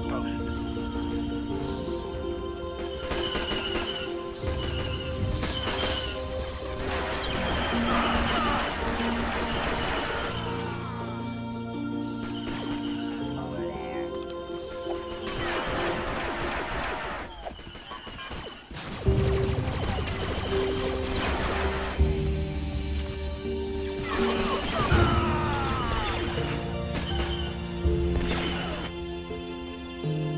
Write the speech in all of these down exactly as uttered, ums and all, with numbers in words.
on post. Thank you.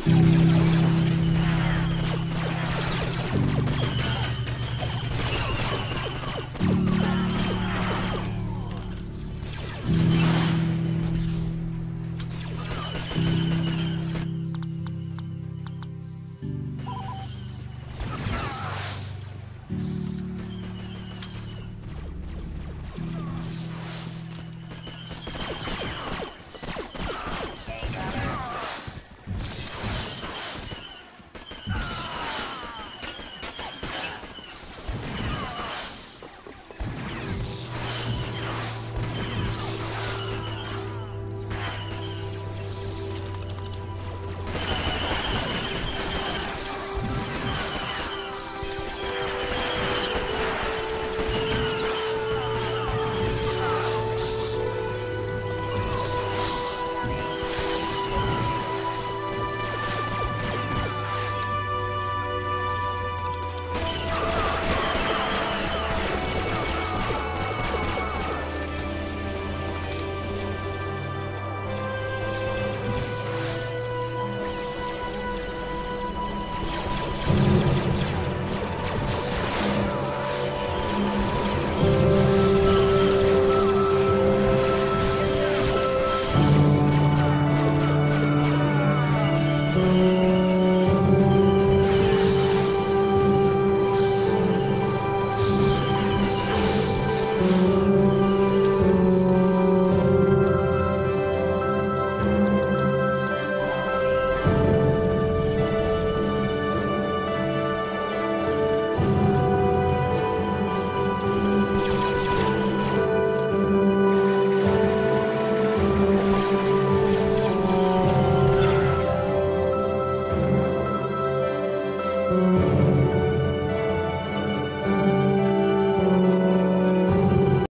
Thank you.